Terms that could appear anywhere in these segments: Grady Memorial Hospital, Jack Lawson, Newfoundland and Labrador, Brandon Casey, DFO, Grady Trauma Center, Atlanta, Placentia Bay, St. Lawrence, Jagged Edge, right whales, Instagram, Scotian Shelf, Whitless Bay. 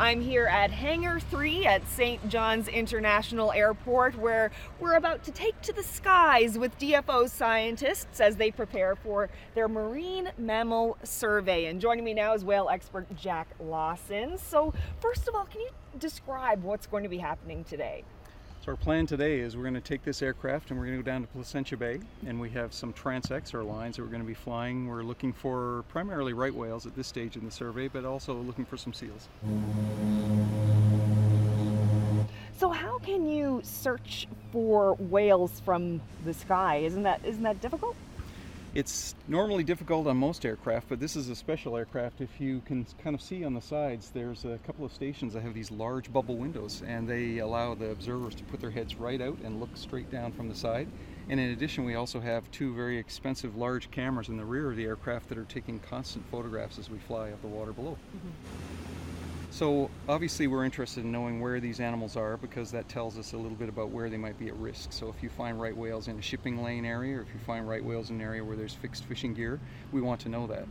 I'm here at Hangar 3 at St. John's International Airport, where we're about to take to the skies with DFO scientists as they prepare for their marine mammal survey. And joining me now is whale expert Jack Lawson. So first of all, can you describe what's going to be happening today? So our plan today is we're going to take this aircraft and we're going to go down to Placentia Bay, and we have some transects or lines that we're going to be flying. We're looking for primarily right whales at this stage in the survey, but also looking for some seals. So how can you search for whales from the sky? Isn't that difficult? It's normally difficult on most aircraft, but this is a special aircraft. If you can kind of see on the sides, there's a couple of stations that have these large bubble windows, and they allow the observers to put their heads right out and look straight down from the side. And in addition, we also have two very expensive large cameras in the rear of the aircraft that are taking constant photographs as we fly up the water below. So obviously we're interested in knowing where these animals are, because that tells us a little bit about where they might be at risk. So if you find right whales in a shipping lane area, or if you find right whales in an area where there's fixed fishing gear, we want to know that.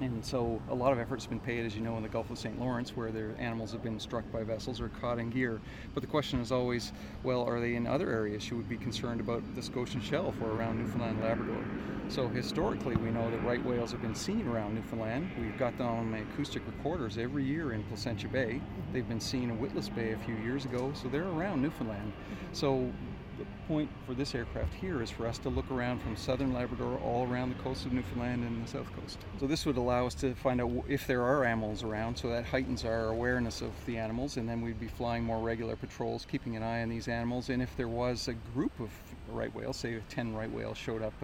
And so a lot of effort's been paid, as you know, in the Gulf of St. Lawrence, where their animals have been struck by vessels or caught in gear. But the question is always, well, are they in other areas? Should we be concerned about the Scotian Shelf or around Newfoundland and Labrador? So historically, we know that right whales have been seen around Newfoundland. We've got them on acoustic recorders every year in Placentia Bay. They've been seen in Whitless Bay a few years ago, so they're around Newfoundland. So the point for this aircraft here is for us to look around from southern Labrador all around the coast of Newfoundland and the south coast. So this would allow us to find out if there are animals around, so that heightens our awareness of the animals, and then we'd be flying more regular patrols, keeping an eye on these animals. And if there was a group of right whales, say 10 right whales showed up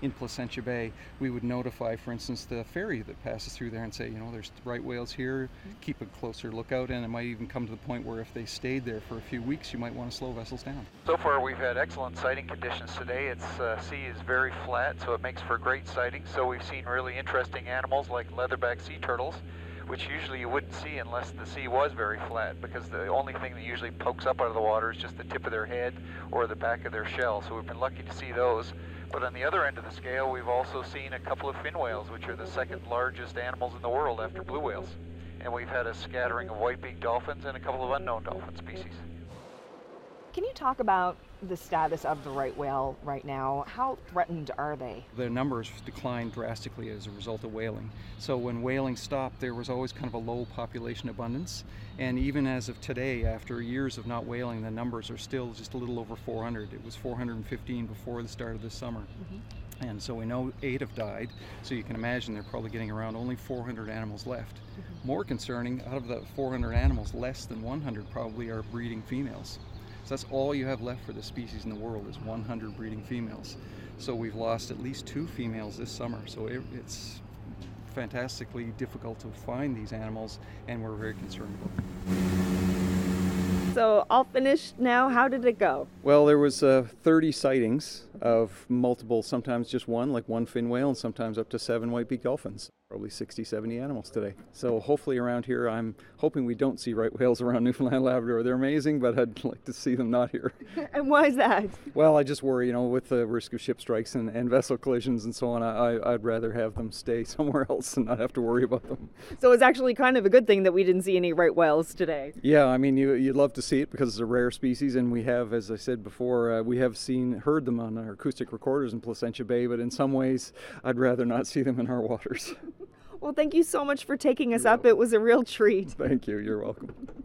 in Placentia Bay, we would notify, for instance, the ferry that passes through there and say, you know, there's right whales here, keep a closer lookout. And it might even come to the point where if they stayed there for a few weeks, you might want to slow vessels down. So far we've had excellent sighting conditions today. Its sea is very flat, so it makes for great sighting. So we've seen really interesting animals like leatherback sea turtles, which usually you wouldn't see unless the sea was very flat, because the only thing that usually pokes up out of the water is just the tip of their head or the back of their shell. So we've been lucky to see those. But on the other end of the scale, we've also seen a couple of fin whales, which are the second largest animals in the world after blue whales. And we've had a scattering of white-beaked dolphins and a couple of unknown dolphin species. Can you talk about the status of the right whale right now? How threatened are they? Their numbers declined drastically as a result of whaling. So when whaling stopped, there was always kind of a low population abundance. And even as of today, after years of not whaling, the numbers are still just a little over 400. It was 415 before the start of this summer. And so we know 8 have died. So you can imagine they're probably getting around only 400 animals left. More concerning, out of the 400 animals, less than 100 probably are breeding females. So that's all you have left for the species in the world is 100 breeding females. So we've lost at least 2 females this summer. So it's fantastically difficult to find these animals, and we're very concerned about them. So all finished now. How did it go? Well, there was 30 sightings of multiple, sometimes just one, like one fin whale, and sometimes up to 7 white-beaked dolphins. Probably 60, 70 animals today. So hopefully around here, I'm hoping we don't see right whales around Newfoundland and Labrador. They're amazing, but I'd like to see them not here. And why is that? Well, I just worry, you know, with the risk of ship strikes and vessel collisions and so on, I'd rather have them stay somewhere else and not have to worry about them. So it's actually kind of a good thing that we didn't see any right whales today. Yeah, I mean, you'd love to see it because it's a rare species, and we have, as I said before, we have heard them on our acoustic recorders in Placentia Bay, but in some ways, I'd rather not see them in our waters. Well, thank you so much for taking us up. It was a real treat. Thank you. You're welcome.